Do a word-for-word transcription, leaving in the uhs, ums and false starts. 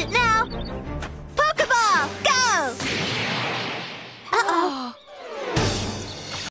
it now.